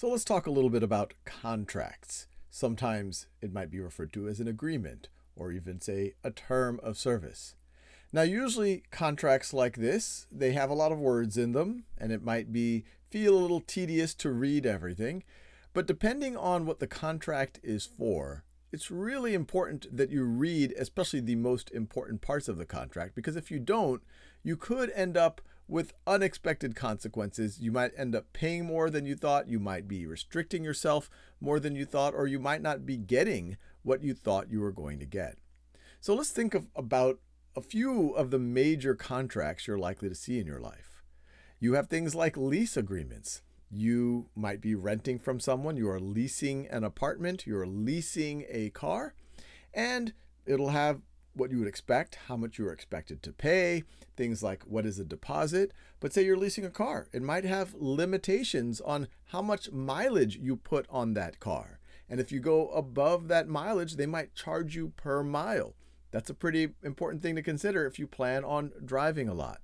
So let's talk a little bit about contracts. Sometimes it might be referred to as an agreement or even say a term of service. Now, usually contracts like this, they have a lot of words in them, and it might feel a little tedious to read everything. But depending on what the contract is for, it's really important that you read especially the most important parts of the contract, because if you don't, you could end up with unexpected consequences. You might end up paying more than you thought, you might be restricting yourself more than you thought, or you might not be getting what you thought you were going to get. So let's think about a few of the major contracts you're likely to see in your life. You have things like lease agreements. You might be renting from someone, you are leasing an apartment, you're leasing a car, and it'll have what you would expect, how much you are expected to pay, things like what is a deposit. But say you're leasing a car, it might have limitations on how much mileage you put on that car. And if you go above that mileage, they might charge you per mile. That's a pretty important thing to consider if you plan on driving a lot.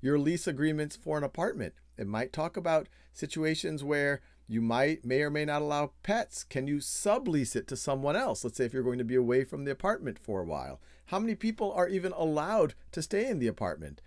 Your lease agreements for an apartment, it might talk about situations where you may or may not allow pets. Can you sublease it to someone else? Let's say if you're going to be away from the apartment for a while. How many people are even allowed to stay in the apartment?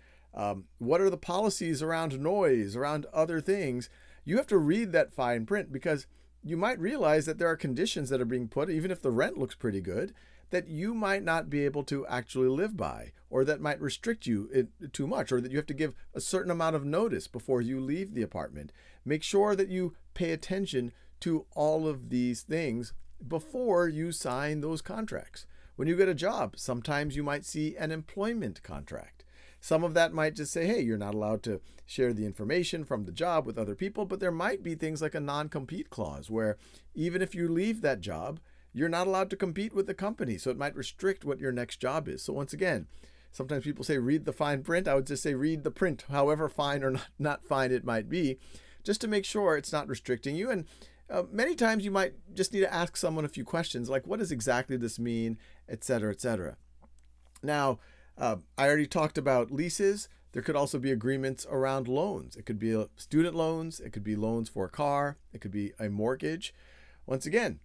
What are the policies around noise, around other things? You have to read that fine print, because you might realize that there are conditions that are being put, even if the rent looks pretty good, that you might not be able to actually live by, or that might restrict you too much, or that you have to give a certain amount of notice before you leave the apartment. Make sure that you pay attention to all of these things before you sign those contracts. When you get a job, sometimes you might see an employment contract. Some of that might just say, hey, you're not allowed to share the information from the job with other people, but there might be things like a non-compete clause where even if you leave that job, you're not allowed to compete with the company. So it might restrict what your next job is. So once again, sometimes people say read the fine print. I would just say read the print, however fine or not fine it might be, just to make sure it's not restricting you. And many times you might just need to ask someone a few questions, like what does exactly this mean, et cetera, et cetera. Now, I already talked about leases. There could also be agreements around loans. It could be student loans. It could be loans for a car. It could be a mortgage. Once again,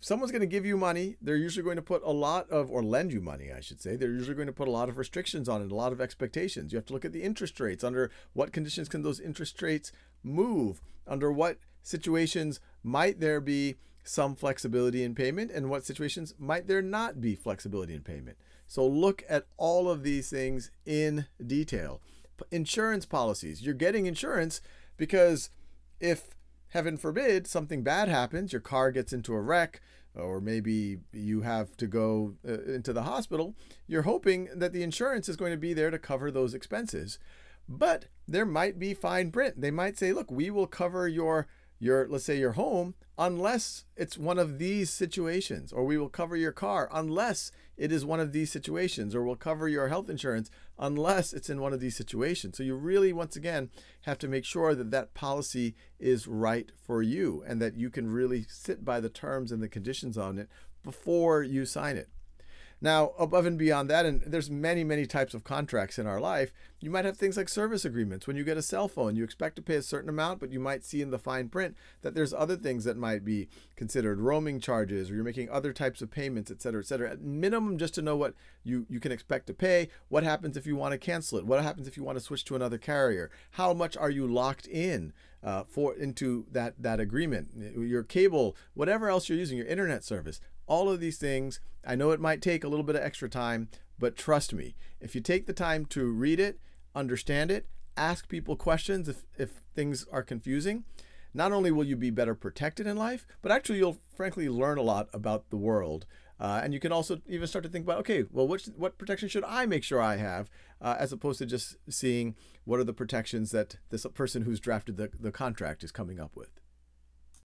someone's going to give you money. They're usually going to put a lot of, or lend you money, I should say. They're usually going to put a lot of restrictions on it, a lot of expectations. You have to look at the interest rates. Under what conditions can those interest rates move? Under what situations might there be some flexibility in payment? And what situations might there not be flexibility in payment? So look at all of these things in detail. Insurance policies. You're getting insurance because if, heaven forbid, something bad happens, your car gets into a wreck, or maybe you have to go into the hospital, you're hoping that the insurance is going to be there to cover those expenses. But there might be fine print. They might say, look, we will cover your let's say your home unless it's one of these situations, or we will cover your car unless it is one of these situations, or we'll cover your health insurance unless it's in one of these situations. So you really, once again, have to make sure that that policy is right for you and that you can really sit by the terms and the conditions on it before you sign it. Now, above and beyond that, and there's many, many types of contracts in our life, you might have things like service agreements. When you get a cell phone, you expect to pay a certain amount, but you might see in the fine print that there's other things that might be considered roaming charges, or you're making other types of payments, et cetera, et cetera. At minimum, just to know what you can expect to pay, what happens if you want to cancel it, what happens if you want to switch to another carrier, how much are you locked in into that agreement, your cable, whatever else you're using, your internet service. All of these things, I know it might take a little bit of extra time, but trust me, if you take the time to read it, understand it, ask people questions if things are confusing, not only will you be better protected in life, but actually you'll frankly learn a lot about the world. And you can also even start to think about, okay, well, what protection should I make sure I have, as opposed to just seeing what are the protections that this person who's drafted the contract is coming up with.